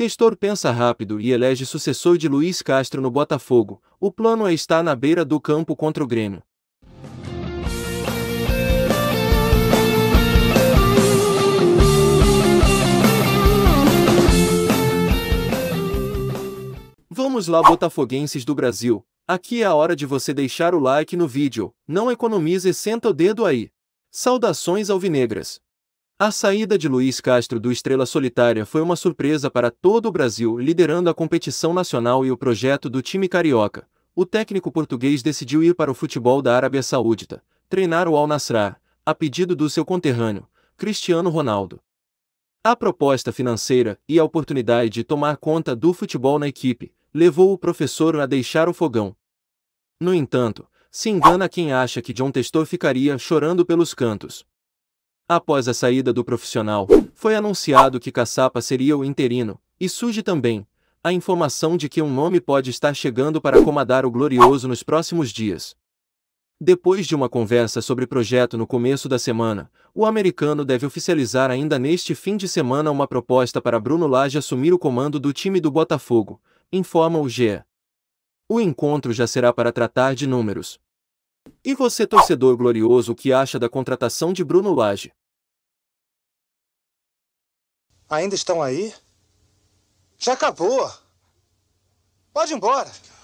Textor pensa rápido e elege sucessor de Luís Castro no Botafogo. O plano é estar na beira do campo contra o Grêmio. Vamos lá, botafoguenses do Brasil. Aqui é a hora de você deixar o like no vídeo. Não economize e senta o dedo aí. Saudações alvinegras. A saída de Luís Castro do Estrela Solitária foi uma surpresa para todo o Brasil, liderando a competição nacional e o projeto do time carioca. O técnico português decidiu ir para o futebol da Arábia Saudita, treinar o Al-Nassr, a pedido do seu conterrâneo, Cristiano Ronaldo. A proposta financeira e a oportunidade de tomar conta do futebol na equipe levou o professor a deixar o fogão. No entanto, se engana quem acha que John Textor ficaria chorando pelos cantos. Após a saída do profissional, foi anunciado que Caçapa seria o interino, e surge também a informação de que um nome pode estar chegando para acomodar o Glorioso nos próximos dias. Depois de uma conversa sobre o projeto no começo da semana, o americano deve oficializar ainda neste fim de semana uma proposta para Bruno Lage assumir o comando do time do Botafogo, informa o GE. O encontro já será para tratar de números. E você, torcedor glorioso, o que acha da contratação de Bruno Lage? Ainda estão aí? Já acabou! Pode ir embora!